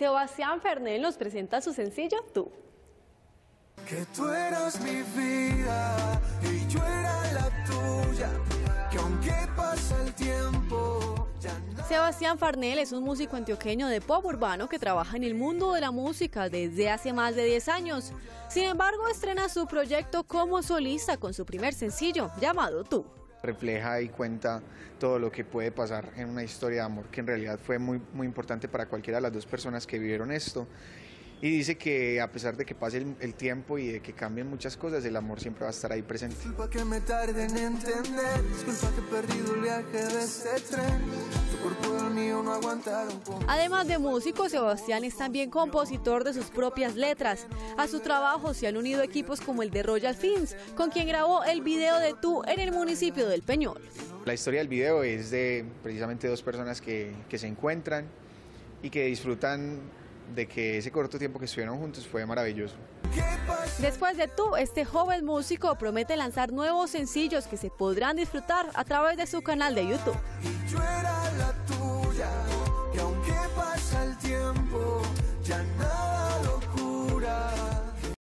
Sebastián Farnel nos presenta su sencillo Tú. Que tú eras mi vida y yo era la tuya, que aunque pasa el tiempo... Sebastián Farnel es un músico antioqueño de pop urbano que trabaja en el mundo de la música desde hace más de 10 años. Sin embargo, estrena su proyecto como solista con su primer sencillo llamado Tú. Refleja y cuenta todo lo que puede pasar en una historia de amor que en realidad fue muy importante para cualquiera de las dos personas que vivieron esto. Y dice que a pesar de que pase el tiempo y de que cambien muchas cosas, el amor siempre va a estar ahí presente. Disculpa que me tarde en entender, disculpa que he perdido el viaje de este tren, tu cuerpo y el mío no aguantaron. Además de músico, Sebastián es también compositor de sus propias letras. A su trabajo se han unido equipos como el de Royal Fins, con quien grabó el video de Tú en el municipio del Peñol. La historia del video es de precisamente dos personas que se encuentran y que disfrutan de que ese corto tiempo que estuvieron juntos fue maravilloso. Después de Tú, este joven músico promete lanzar nuevos sencillos que se podrán disfrutar a través de su canal de YouTube.